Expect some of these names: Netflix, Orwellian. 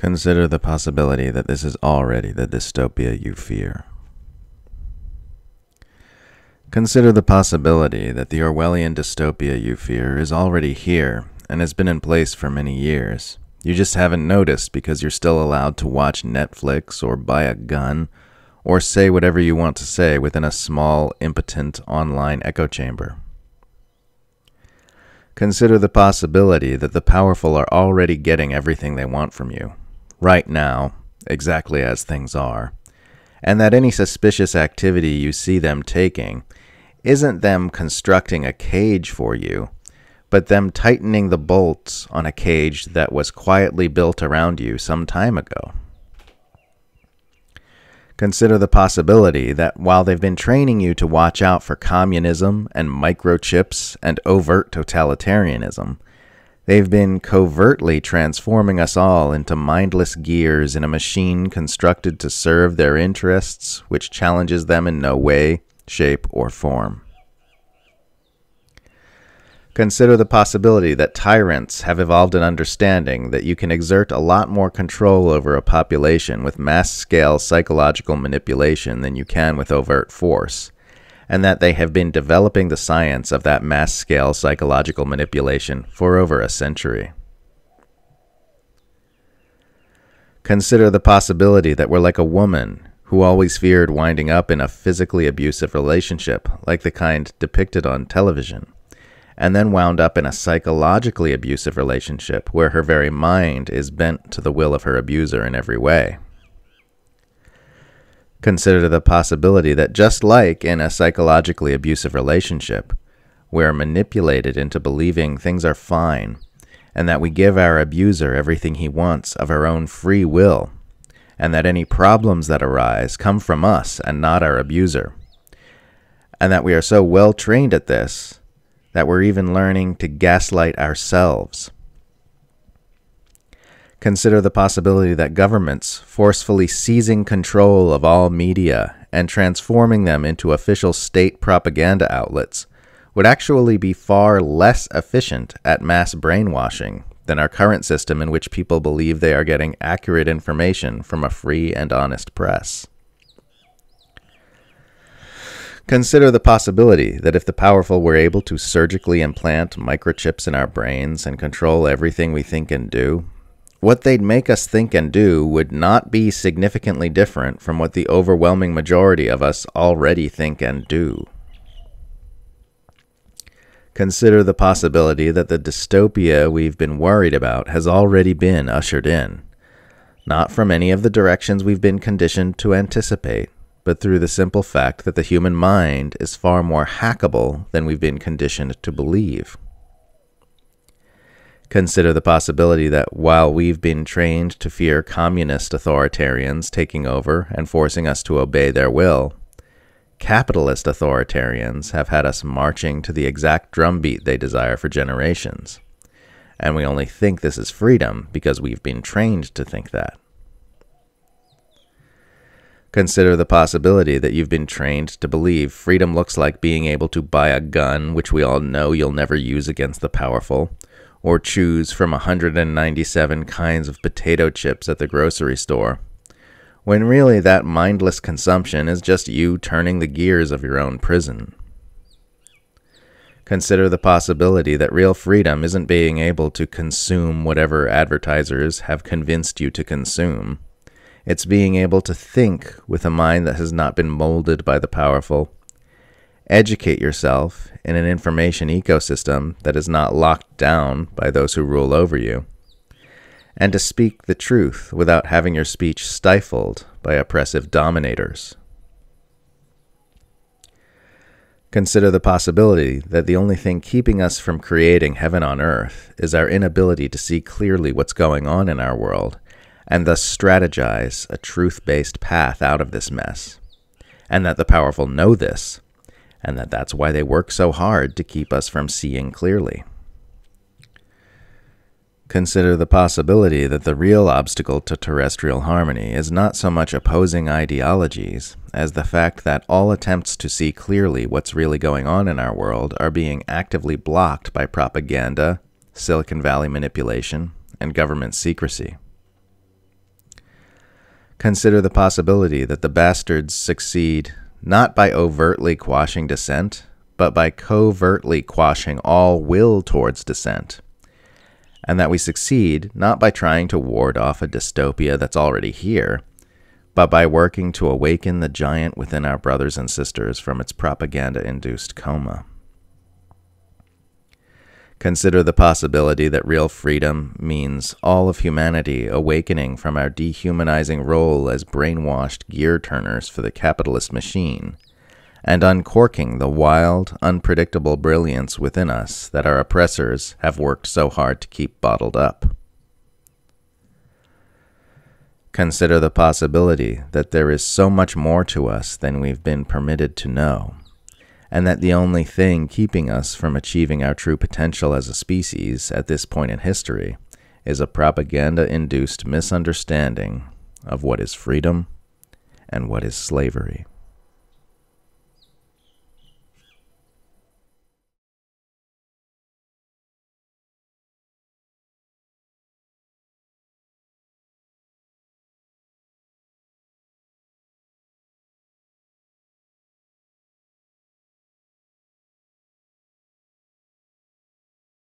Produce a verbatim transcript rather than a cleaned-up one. Consider the possibility that this is already the dystopia you fear. Consider the possibility that the Orwellian dystopia you fear is already here and has been in place for many years. You just haven't noticed because you're still allowed to watch Netflix or buy a gun or say whatever you want to say within a small, impotent online echo chamber. Consider the possibility that the powerful are already getting everything they want from you, right now, exactly as things are, and that any suspicious activity you see them taking isn't them constructing a cage for you, but them tightening the bolts on a cage that was quietly built around you some time ago. Consider the possibility that while they've been training you to watch out for communism and microchips and overt totalitarianism, they've been covertly transforming us all into mindless gears in a machine constructed to serve their interests, which challenges them in no way, shape, or form. Consider the possibility that tyrants have evolved an understanding that you can exert a lot more control over a population with mass-scale psychological manipulation than you can with overt force, and that they have been developing the science of that mass-scale psychological manipulation for over a century. Consider the possibility that we're like a woman who always feared winding up in a physically abusive relationship, like the kind depicted on television, and then wound up in a psychologically abusive relationship where her very mind is bent to the will of her abuser in every way. Consider the possibility that just like in a psychologically abusive relationship, we're manipulated into believing things are fine, and that we give our abuser everything he wants of our own free will, and that any problems that arise come from us and not our abuser, and that we are so well trained at this that we're even learning to gaslight ourselves. Consider the possibility that governments forcefully seizing control of all media and transforming them into official state propaganda outlets would actually be far less efficient at mass brainwashing than our current system in which people believe they are getting accurate information from a free and honest press. Consider the possibility that if the powerful were able to surgically implant microchips in our brains and control everything we think and do, what they'd make us think and do would not be significantly different from what the overwhelming majority of us already think and do. Consider the possibility that the dystopia we've been worried about has already been ushered in, not from any of the directions we've been conditioned to anticipate, but through the simple fact that the human mind is far more hackable than we've been conditioned to believe. Consider the possibility that while we've been trained to fear communist authoritarians taking over and forcing us to obey their will, capitalist authoritarians have had us marching to the exact drumbeat they desire for generations, and we only think this is freedom because we've been trained to think that. Consider the possibility that you've been trained to believe freedom looks like being able to buy a gun, which we all know you'll never use against the powerful, or choose from one hundred ninety-seven kinds of potato chips at the grocery store, when really that mindless consumption is just you turning the gears of your own prison. Consider the possibility that real freedom isn't being able to consume whatever advertisers have convinced you to consume. It's being able to think with a mind that has not been molded by the powerful, educate yourself in an information ecosystem that is not locked down by those who rule over you, and to speak the truth without having your speech stifled by oppressive dominators. Consider the possibility that the only thing keeping us from creating heaven on earth is our inability to see clearly what's going on in our world, and thus strategize a truth-based path out of this mess, and that the powerful know this, and that that's why they work so hard to keep us from seeing clearly. Consider the possibility that the real obstacle to terrestrial harmony is not so much opposing ideologies as the fact that all attempts to see clearly what's really going on in our world are being actively blocked by propaganda, Silicon Valley manipulation, and government secrecy. Consider the possibility that the bastards succeed not by overtly quashing dissent, but by covertly quashing all will towards dissent, and that we succeed not by trying to ward off a dystopia that's already here, but by working to awaken the giant within our brothers and sisters from its propaganda-induced coma. Consider the possibility that real freedom means all of humanity awakening from our dehumanizing role as brainwashed gear-turners for the capitalist machine, and uncorking the wild, unpredictable brilliance within us that our oppressors have worked so hard to keep bottled up. Consider the possibility that there is so much more to us than we've been permitted to know, and that the only thing keeping us from achieving our true potential as a species at this point in history is a propaganda-induced misunderstanding of what is freedom and what is slavery.